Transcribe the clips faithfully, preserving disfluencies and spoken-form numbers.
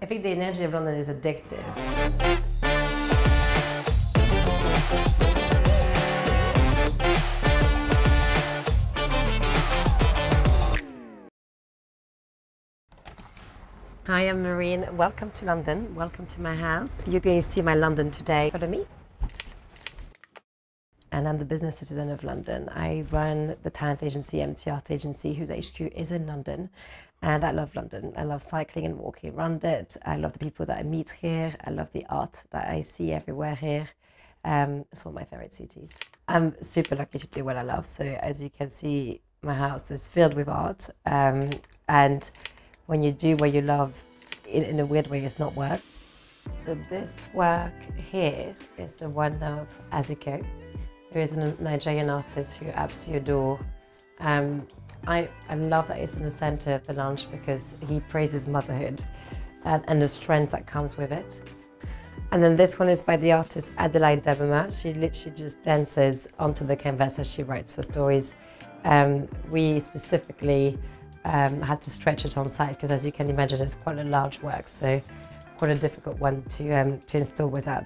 I think the energy of London is addictive. Hi, I'm Marine. Welcome to London. Welcome to my house. You're going to see my London today. Follow me. And I'm the business citizen of London. I run the talent agency, M T Art Agency, whose H Q is in London. And I love London. I love cycling and walking around it. I love the people that I meet here. I love the art that I see everywhere here. Um, it's one of my favorite cities. I'm super lucky to do what I love. So as you can see, my house is filled with art. Um, and when you do what you love, in, in a weird way, it's not work. So this work here is the one of Azuko, who is a Nigerian artist who I absolutely adore. Um, I, I love that it's in the center of the lunch because he praises motherhood and, and the strength that comes with it. And then this one is by the artist Adelaide Debomat. She literally just dances onto the canvas as she writes her stories. Um, we specifically um, had to stretch it on site because, as you can imagine, it's quite a large work, so quite a difficult one to, um, to install without.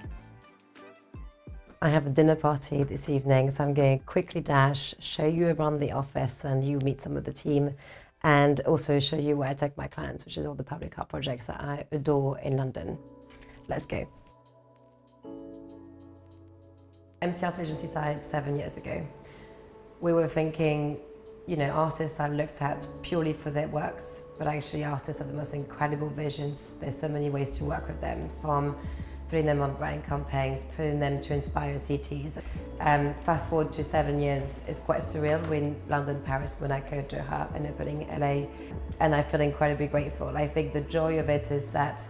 I have a dinner party this evening, so I'm going to quickly dash, show you around the office and you meet some of the team, and also show you where I take my clients, which is all the public art projects that I adore in London. Let's go. M T Art Agency started seven years ago. We were thinking, you know, artists are looked at purely for their works, but actually artists have the most incredible visions. There's so many ways to work with them, from putting them on brand campaigns, putting them to inspire cities. Um, fast forward to seven years, it's quite surreal. We're in London, Paris, Monaco, Doha, and opening L A. And I feel incredibly grateful. I think the joy of it is that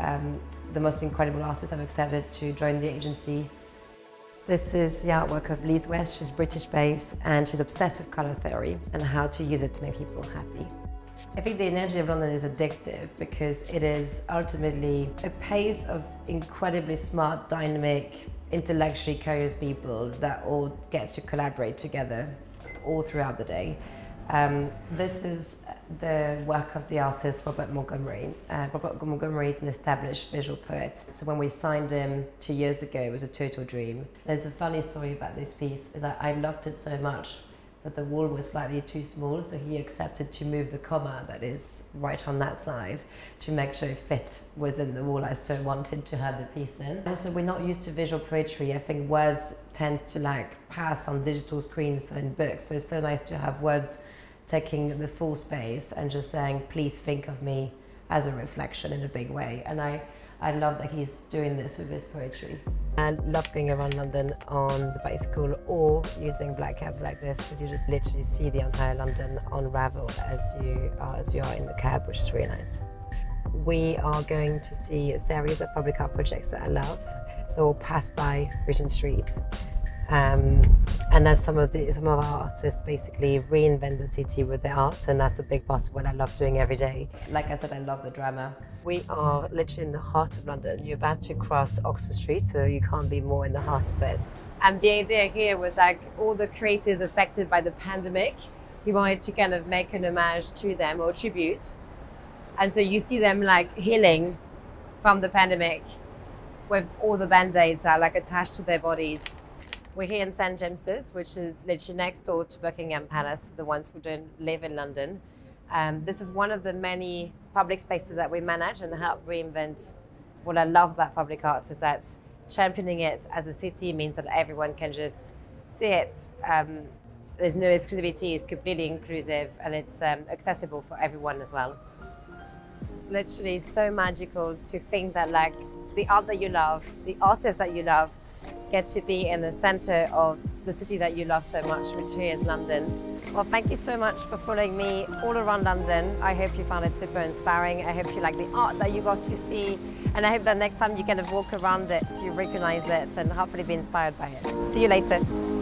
um, the most incredible artists have accepted to join the agency. This is the artwork of Liz West. She's British-based, and she's obsessed with colour theory and how to use it to make people happy. I think the energy of London is addictive because it is ultimately a place of incredibly smart, dynamic, intellectually curious people that all get to collaborate together all throughout the day. Um, this is the work of the artist Robert Montgomery. Uh, Robert Montgomery is an established visual poet. So when we signed him two years ago, it was a total dream. There's a funny story about this piece, is that I loved it so much, but the wall was slightly too small, so he accepted to move the comma that is right on that side to make sure it fit within the wall I so wanted to have the piece in. Also, we're not used to visual poetry. I think words tend to like pass on digital screens and books, so it's so nice to have words taking the full space and just saying, please think of me as a reflection in a big way. And I, I love that he's doing this with his poetry. I love going around London on the bicycle or using black cabs like this, because you just literally see the entire London unravel as you are, as you are in the cab, which is really nice. We are going to see a series of public art projects that I love. So we'll pass by Regent Street, um, and then some of the some of our artists basically reinvent the city with their art, and that's a big part of what I love doing every day. Like I said, I love the drama. We are literally in the heart of London. You're about to cross Oxford Street, so you can't be more in the heart of it. And the idea here was like all the creatives affected by the pandemic, we wanted to kind of make an homage to them or tribute. And so you see them like healing from the pandemic with all the band-aids that are like attached to their bodies. We're here in Saint James's, which is literally next door to Buckingham Palace for the ones who don't live in London. Um, this is one of the many public spaces that we manage and help reinvent. What I love about public arts is that championing it as a city means that everyone can just see it. Um, there's no exclusivity, it's completely inclusive, and it's um, accessible for everyone as well. It's literally so magical to think that like the art that you love, the artists that you love, get to be in the center of the city that you love so much, which here is London. Well, thank you so much for following me all around London. I hope you found it super inspiring. I hope you like the art that you got to see. And I hope that next time you kind of walk around it, you recognize it and hopefully be inspired by it. See you later.